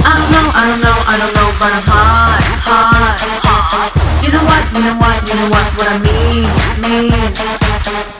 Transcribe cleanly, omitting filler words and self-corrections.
I don't know, but I'm hot, so hot. You know what I mean?